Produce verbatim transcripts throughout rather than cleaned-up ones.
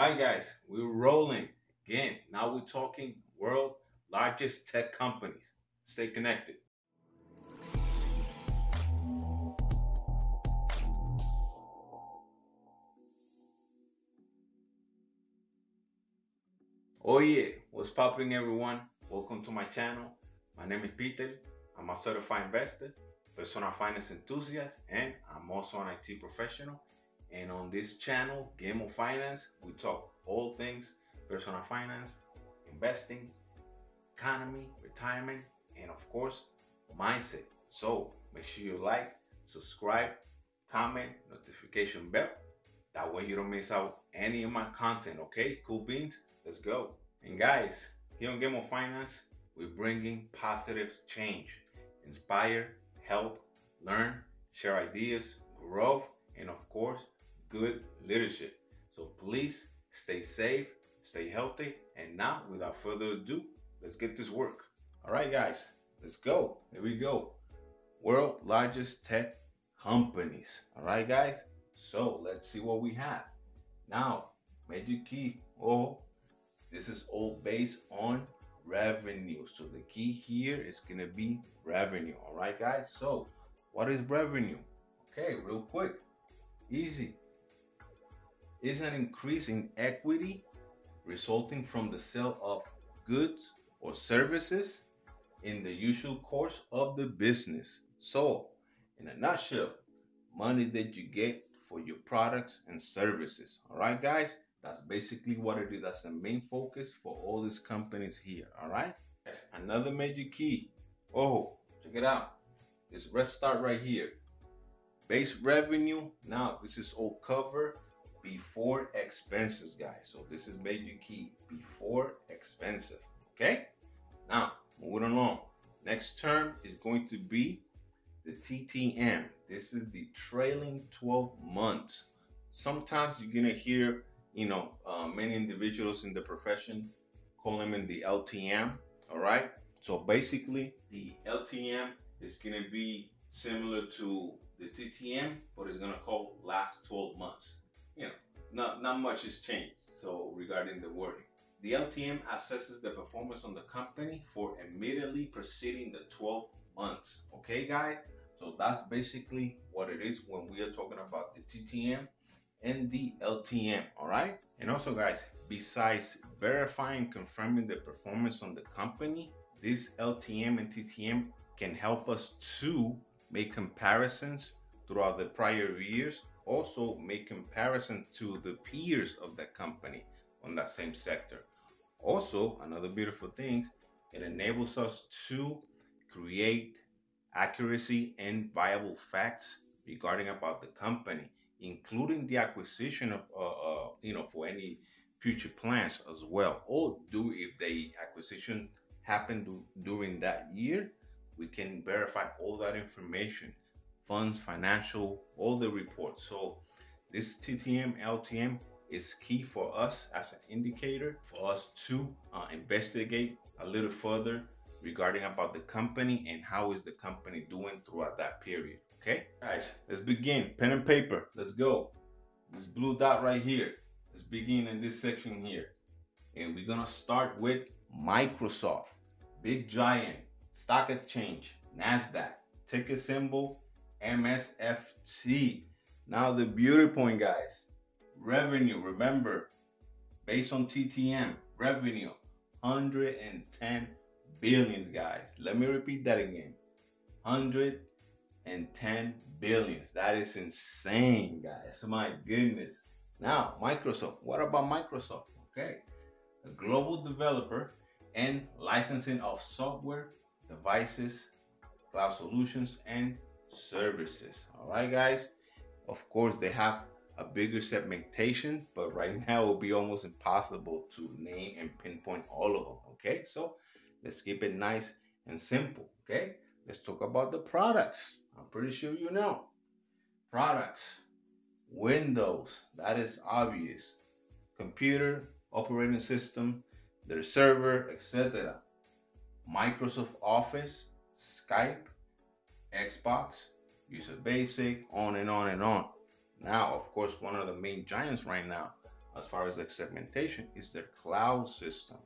Right, guys, we're rolling again. Now we're talking world largest tech companies. Stay connected. Oh yeah, what's popping, everyone? Welcome to my channel. My name is Peter. I'm a certified investor, personal finance enthusiast, and I'm also an I T professional. And on this channel, Game of Finance, we talk all things personal finance, investing, economy, retirement, and of course, mindset. So make sure you like, subscribe, comment, notification bell. That way you don't miss out any of my content, okay? Cool beans, let's go. And guys, here on Game of Finance, we're bringing positive change. Inspire, help, learn, share ideas, growth, and of course, good leadership. So please stay safe, stay healthy, and now without further ado, let's get this work. All right, guys, let's go. Here we go. World largest tech companies. All right, guys. So let's see what we have. Now, Meduki. Oh, this is all based on revenue. So the key here is gonna be revenue. All right, guys. So what is revenue? Okay, real quick. Easy. Is an increase in equity resulting from the sale of goods or services in the usual course of the business. So, in a nutshell, money that you get for your products and services. All right, guys, that's basically what it is. That's the main focus for all these companies here. All right, that's another major key. Oh, check it out. This red star right here. Base revenue. Now this is all covered before expenses, guys. So this is major key, before expenses. Okay, now moving along. Next term is going to be the T T M. This is the trailing twelve months. Sometimes you're gonna hear, you know, uh, many individuals in the profession call them in the L T M. All right, so basically the L T M is gonna be similar to the T T M, but it's gonna call last twelve months. You know, not, not much has changed. So regarding the wording, the L T M assesses the performance on the company for immediately preceding the twelve months. Okay, guys, so that's basically what it is when we are talking about the T T M and the L T M. All right, and also, guys, besides verifying and confirming the performance on the company, this L T M and T T M can help us to make comparisons throughout the prior years, also make comparison to the peers of that company on that same sector. Also, another beautiful thing, it enables us to create accuracy and viable facts regarding about the company, including the acquisition of, uh, uh, you know, for any future plans as well, or do if the acquisition happened during that year, we can verify all that information, funds, financial, all the reports. So this T T M, L T M is key for us as an indicator for us to uh, investigate a little further regarding about the company and how is the company doing throughout that period. Okay, guys, let's begin. Pen and paper, let's go. This blue dot right here, let's begin in this section here. And we're gonna start with Microsoft, big giant. Stock exchange, NASDAQ, ticket symbol, M S F T. Now the beauty point, guys, revenue, remember, based on T T M, revenue, one hundred ten billions, guys. Let me repeat that again, one hundred ten billions. That is insane, guys, my goodness. Now, Microsoft, what about Microsoft? Okay, a global developer and licensing of software, devices, cloud solutions, and services. All right, guys, of course they have a bigger segmentation, but right now it will be almost impossible to name and pinpoint all of them. Okay, so let's keep it nice and simple. Okay, let's talk about the products. I'm pretty sure you know products. Windows, that is obvious. Computer, operating system, their server, et cetera. Microsoft Office, Skype, Xbox, User Basic, on and on and on. Now, of course, one of the main giants right now, as far as like segmentation, is their cloud system.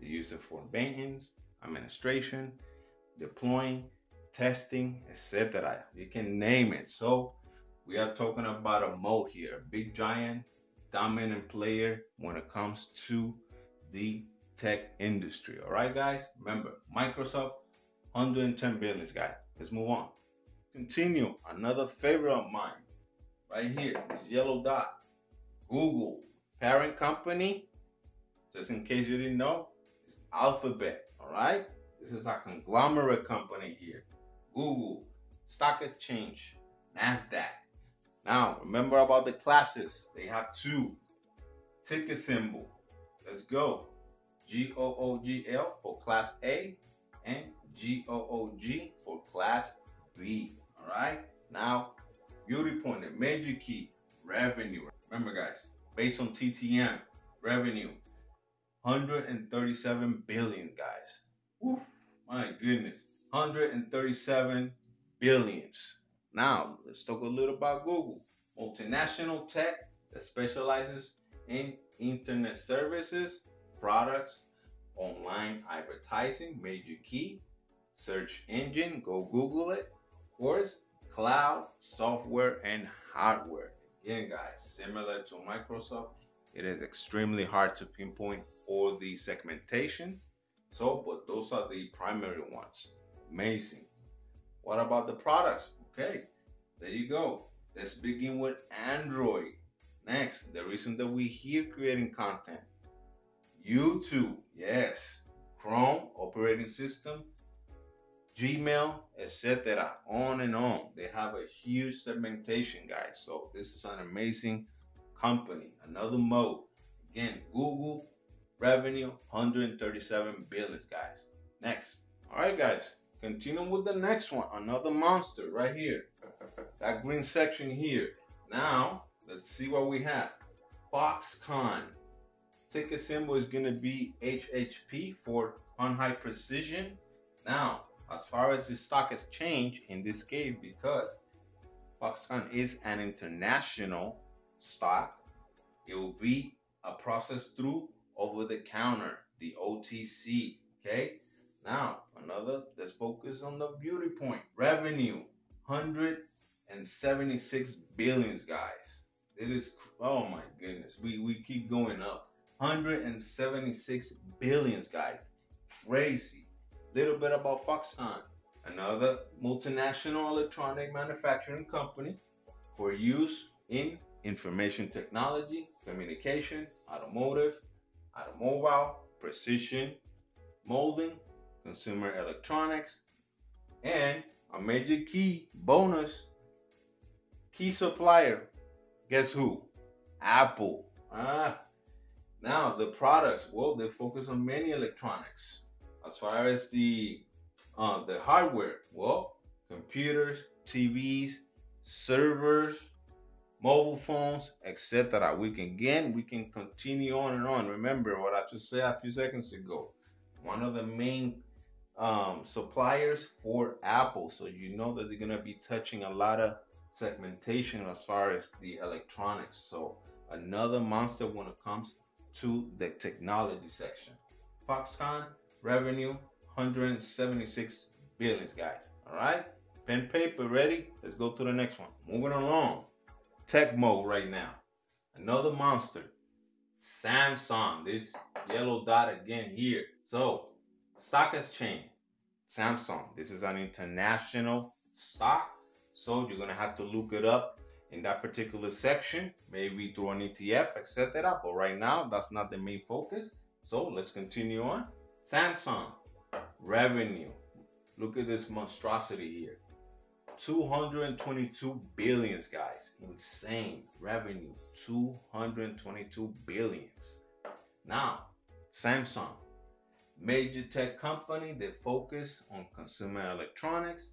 They use it for maintenance, administration, deploying, testing, et cetera. You can name it. So we are talking about a moat here, a big giant, dominant player when it comes to the tech industry. All right, guys, remember Microsoft, one hundred ten billion, this guy. Let's move on. Continue, another favorite of mine, right here, yellow dot, Google. Parent company, just in case you didn't know, is Alphabet, all right? This is our conglomerate company here. Google, stock exchange, NASDAQ. Now, remember about the classes. They have two. Ticker symbol. Let's go. G O O G L for class A and G O O G for class B. All right. Now, beauty point, the major key, revenue. Remember, guys, based on T T M, revenue, one hundred thirty-seven billion, guys. Woo, my goodness, one hundred thirty-seven billions. Now, let's talk a little about Google. Multinational tech that specializes in internet services, products, online advertising, major key, search engine, go Google it, of course, cloud, software, and hardware. Again, guys, similar to Microsoft, it is extremely hard to pinpoint all the segmentations. So, but those are the primary ones. Amazing. What about the products? Okay, there you go. Let's begin with Android. Next, the reason that we're here creating content. YouTube, yes. Chrome, operating system, Gmail, et cetera. On and on. They have a huge segmentation, guys. So this is an amazing company. Another mode. Again, Google, revenue, one hundred thirty-seven billion, guys. Next. All right, guys. Continue with the next one, another monster right here, that green section here. Now, let's see what we have. Foxconn, ticker symbol is gonna be H H P for Hun Hai Precision. Now, as far as the stock exchange, in this case, because Foxconn is an international stock, it will be a process through over the counter, the O T C, okay? Now, another, let's focus on the beauty point. Revenue, one hundred seventy-six billion, guys. It is, oh my goodness, we, we keep going up. one hundred seventy-six billion, guys, crazy. Little bit about Foxconn. Another multinational electronic manufacturing company for use in information technology, communication, automotive, automobile, precision, molding, consumer electronics, and a major key bonus, key supplier, guess who? Apple. Ah, now the products, well, they focus on many electronics. As far as the uh, the hardware, well, computers, T Vs, servers, mobile phones, et cetera. We can again, we can continue on and on. Remember what I just said a few seconds ago. One of the main Um, suppliers for Apple, so you know that they're gonna be touching a lot of segmentation as far as the electronics. So another monster when it comes to the technology section. Foxconn, revenue, one hundred seventy-six billion, guys. All right, pen, paper, ready? Let's go to the next one. Moving along, tech mode right now. Another monster, Samsung. This yellow dot again here. So stock exchange, Samsung. This is an international stock, so you're gonna have to look it up in that particular section, maybe through an E T F, et cetera. But right now, that's not the main focus. So let's continue on. Samsung revenue. Look at this monstrosity here, two hundred twenty-two billion, guys. Insane revenue, two hundred twenty-two billion. Now, Samsung. Major tech company that focus on consumer electronics,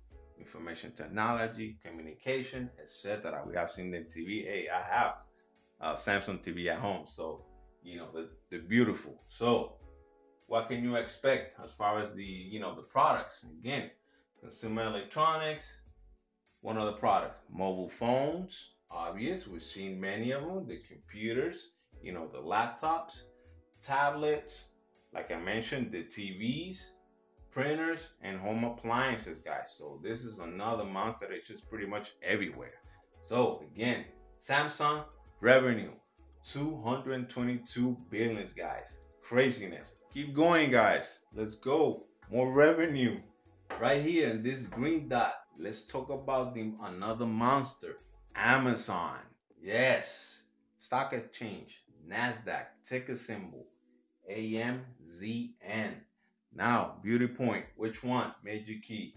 information technology, communication, et cetera. We have seen the T V. Hey, I have a Samsung T V at home, so you know they're, they're beautiful. So, what can you expect as far as the you know the products? Again, consumer electronics. One of the products, mobile phones, obvious. We've seen many of them. The computers, you know, the laptops, tablets, like I mentioned, the T Vs, printers, and home appliances, guys. So this is another monster that's just pretty much everywhere. So again, Samsung revenue, two hundred twenty-two billion, guys. Craziness. Keep going, guys. Let's go. More revenue right here in this green dot. Let's talk about the another monster, Amazon. Yes, stock exchange, NASDAQ, ticker symbol A M Z N. Now, beauty point, which one? Major key,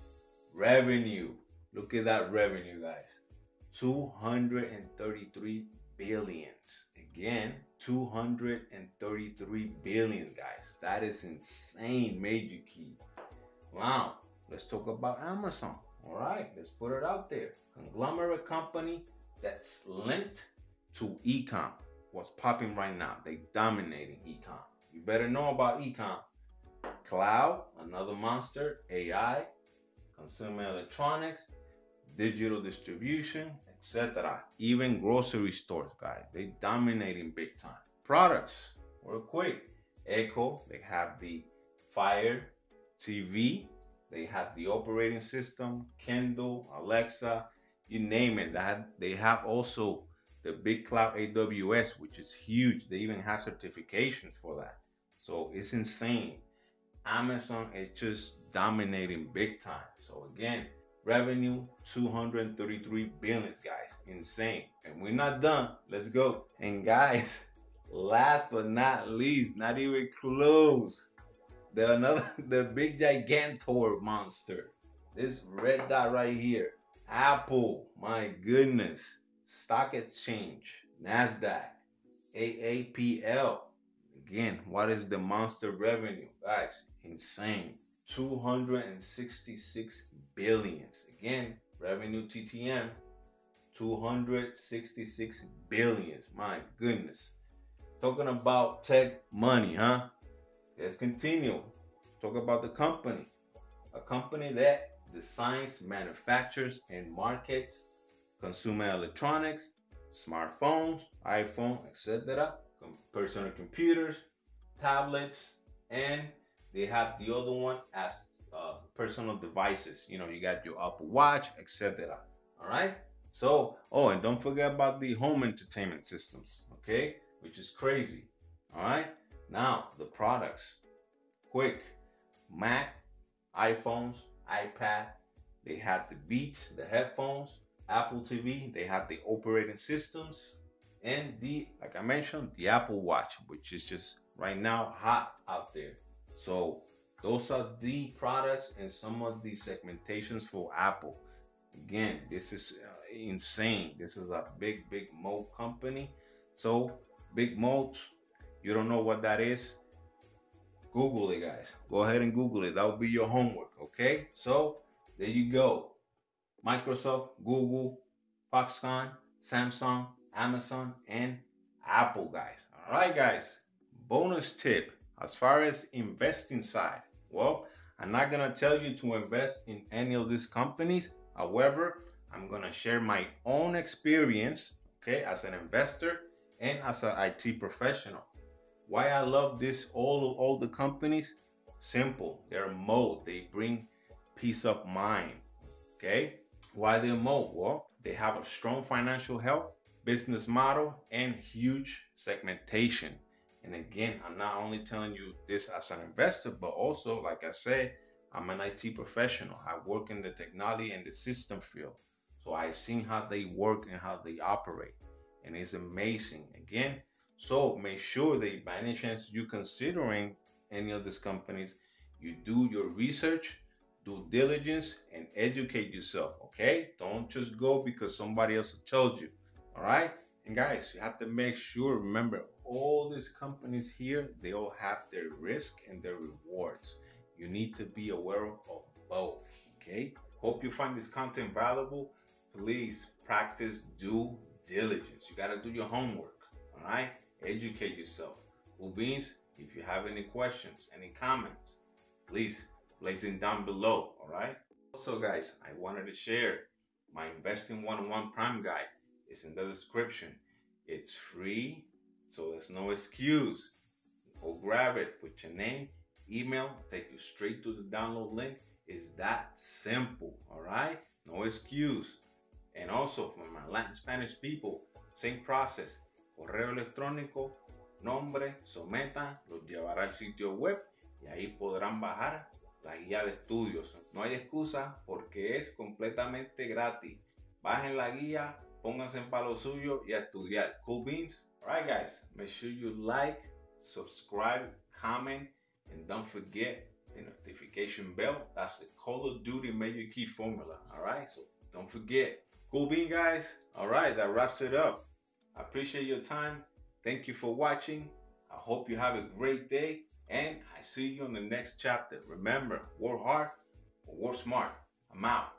revenue. Look at that revenue, guys. two hundred thirty-three billions. Again, two hundred thirty-three billion, guys. That is insane, major key. Wow, let's talk about Amazon. All right, let's put it out there. Conglomerate company that's linked to e-com. What's popping right now? They dominating e-com. You better know about e-com. Cloud, another monster, A I, consumer electronics, digital distribution, et cetera. Even grocery stores, guys, they dominating big time. Products, real quick. Echo, they have the Fire T V, they have the operating system, Kindle, Alexa, you name it. They have, they have also the big cloud A W S, which is huge. They even have certifications for that. So it's insane. Amazon is just dominating big time. So again, revenue two hundred thirty-three billion, guys. Insane. And we're not done. Let's go. And guys, last but not least, not even close, the another the big gigantor monster, this red dot right here, Apple. My goodness. Stock exchange, NASDAQ, A A P L. Again, what is the monster revenue, guys? Insane. Two hundred sixty-six billions. Again, revenue T T M, two hundred sixty-six billions. My goodness. Talking about tech money, huh? Let's continue. Talk about the company, a company that designs, manufactures, and markets consumer electronics, smartphones, iPhone, et cetera, personal computers, tablets, and they have the other one as uh, personal devices. You know, you got your Apple Watch, et cetera. All right. So, oh, and don't forget about the home entertainment systems, okay? Which is crazy. All right. Now, the products. Quick. Mac, iPhones, iPad. They have the Beats, the headphones, Apple T V. They have the operating systems. And the, like I mentioned, the Apple Watch, which is just right now hot out there. So those are the products and some of the segmentations for Apple. Again, this is uh, insane. This is a big, big moat company. So big moat, you don't know what that is? Google it, guys. Go ahead and Google it. That will be your homework, okay? So there you go. Microsoft, Google, Foxconn, Samsung, Amazon, and Apple, guys. All right, guys, bonus tip as far as investing side. Well, I'm not gonna tell you to invest in any of these companies. However, I'm gonna share my own experience, okay, as an investor and as an I T professional. Why I love this, all of all the companies, simple, they're moat, they bring peace of mind, okay? Why they're moat? Well, they have a strong financial health, business model, and huge segmentation. And again, I'm not only telling you this as an investor, but also, like I said, I'm an I T professional. I work in the technology and the system field. So I've seen how they work and how they operate. And it's amazing. Again, so make sure that by any chance you're considering any of these companies, you do your research, due diligence, and educate yourself, okay? Don't just go because somebody else told you. All right, and guys, you have to make sure, remember, all these companies here, they all have their risk and their rewards. You need to be aware of both, okay? Hope you find this content valuable. Please practice due diligence. You gotta do your homework, all right? Educate yourself. Ubins, if you have any questions, any comments, please place it down below, all right? Also, guys, I wanted to share my Investing one oh one Prime Guide. It's in the description. It's free. So there's no excuse. Go grab it, put your name, email, take you straight to the download link. It's that simple, all right? No excuse. And also for my Latin Spanish people, same process. Correo electrónico, nombre, sometan, los llevará al sitio web y ahí podrán bajar la guía de estudios. No hay excusa porque es completamente gratis. Bajen la guía, pónganse en palo suyo y a estudiar. Cool beans? All right, guys, make sure you like, subscribe, comment, and don't forget the notification bell. That's the Call of Duty major key formula, all right? So don't forget. Cool bean, guys. All right, that wraps it up. I appreciate your time. Thank you for watching. I hope you have a great day, and I see you on the next chapter. Remember, work hard or work smart. I'm out.